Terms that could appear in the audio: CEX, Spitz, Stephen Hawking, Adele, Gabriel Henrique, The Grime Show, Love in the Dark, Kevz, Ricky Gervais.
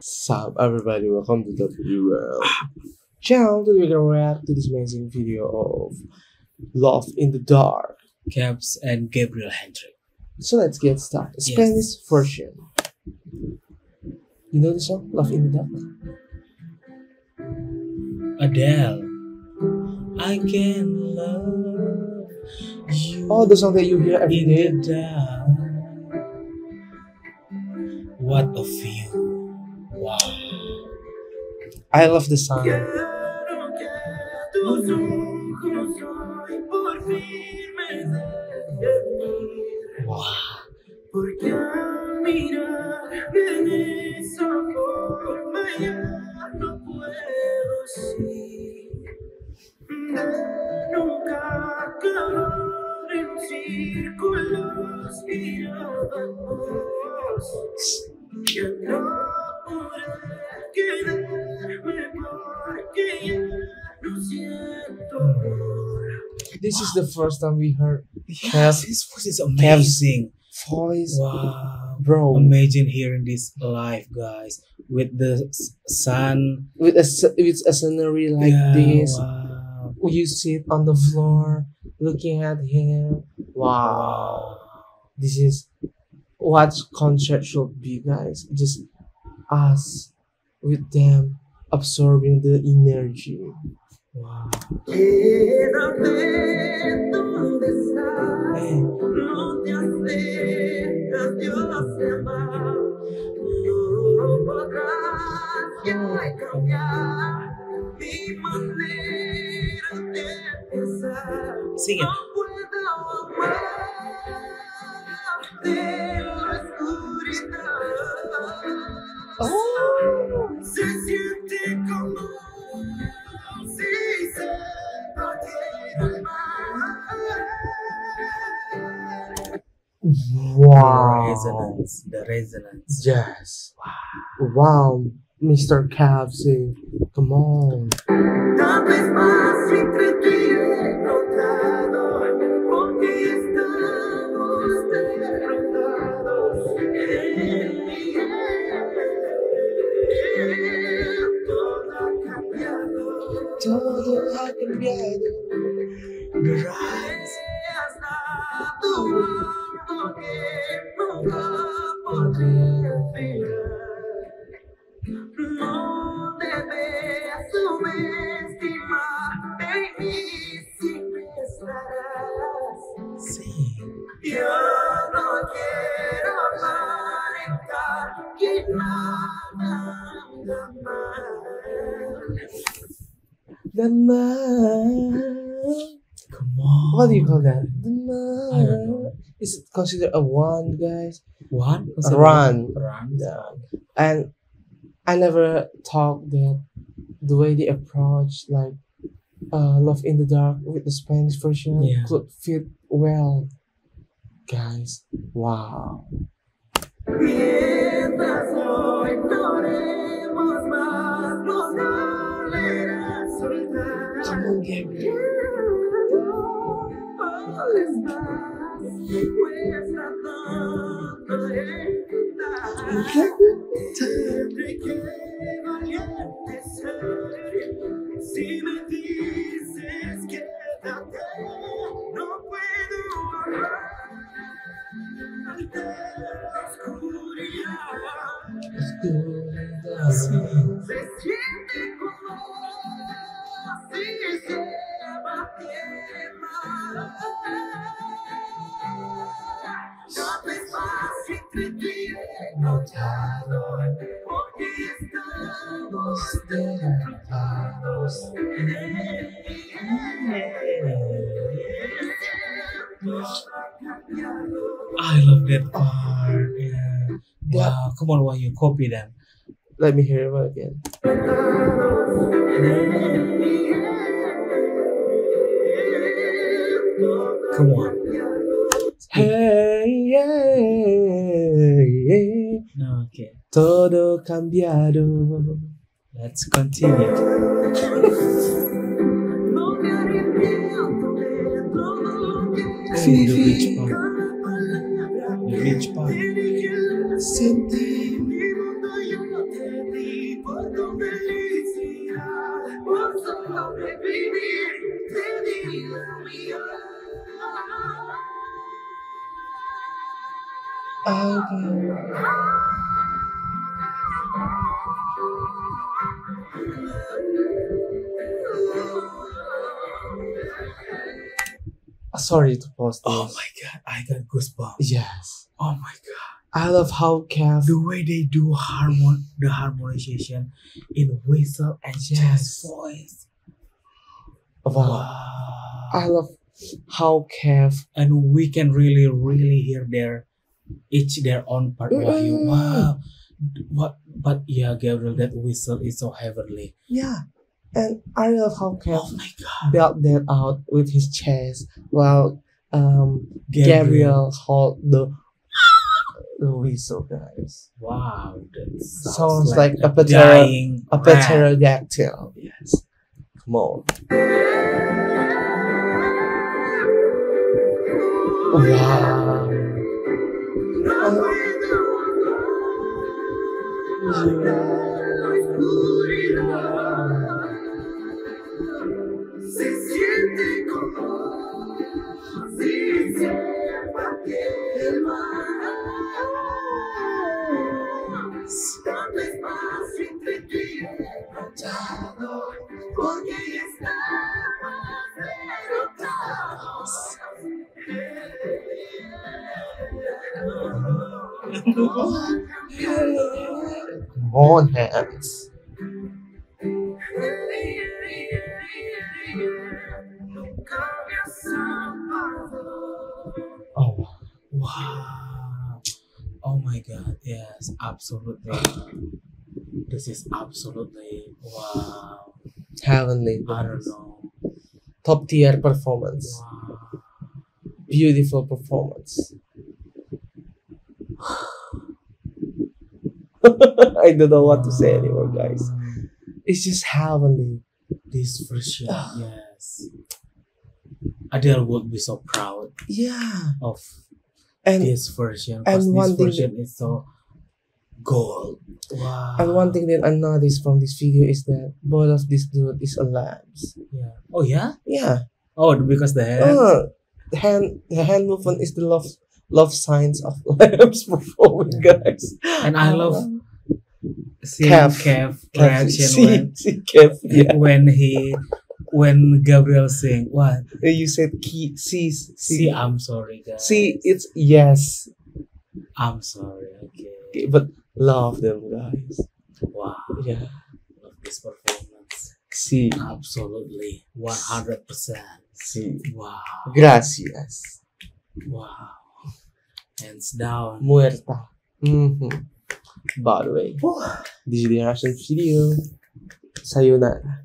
Sup everybody, welcome to W World channel. Today we're gonna react to this amazing video of Love in the Dark, Kevz and Gabriel Henrique. So let's get started. Spanish version. You know the song Love in the Dark? Adele. I can love you. Oh, the song that you hear every day. In the dark. What a feel. Wow. I love the song. Wow. This is the first time we heard. Yes, his voice is amazing. Voice, wow, bro! Imagine hearing this live, guys, with the sun, with a scenery like this. Wow. You sit on the floor, looking at him. Wow, this is what concert should be, guys. Just us with them, absorbing the energy. Wow. Sing it. Oh. Wow. The resonance. Yes. Wow. Mr. Kevz, come on. Come on. What do you call that? I don't know. Is it considered a wand, guys? Wand? Run. Yeah. And I never thought that the way they approach, like, Love in the Dark with the Spanish version could fit well, guys. Wow. Come on, Gabriel. I love that part. Yeah. Wow, come on, while you copy them. Let me hear it again. Come on. Hey, yeah, yeah. Okay. Todo cambiado. Let's continue. Fim do beat-pop. Do beat-pop. Sorry to pause this. Oh my god, I got goosebumps. Yes. Oh my god. I love how Kevz, the way they do the harmonization in whistle and jazz voice. Wow. I love how Kevz, and we can really hear their own part of you. Wow. What? But yeah, Gabriel, that whistle is so heavenly. Yeah. And I love how Kevz built that out with his chest while Gabriel hold the whistle, guys. Wow, that sounds like a pterodactyl. Yes, come on. Wow. Come on, hands. Oh wow! Oh my god! Yes, absolutely. This is absolutely wow. Heavenly. I don't know. Top tier performance. Wow. Beautiful performance. I don't know what to say anymore, guys. It's just heavenly. This version, yes. Adele would be so proud. Yeah. Of this version. And one thing that is so gold. Wow. And one thing that I noticed from this video is that both of these dude is alive. Yeah. Oh yeah? Yeah. Oh, because the hand. The hand movement is the love signs of lambs performing, guys. And I love seeing Kevz reaction when Gabriel sing what you said. See, I'm sorry, guys. See, it's yes. I'm sorry. Okay, but love them, guys. Wow. Yeah. Love this performance. See, absolutely, 100%. See. Wow. Gracias. Wow. Hands down. Muerta. By the way, this is the reaction video. Sayonara.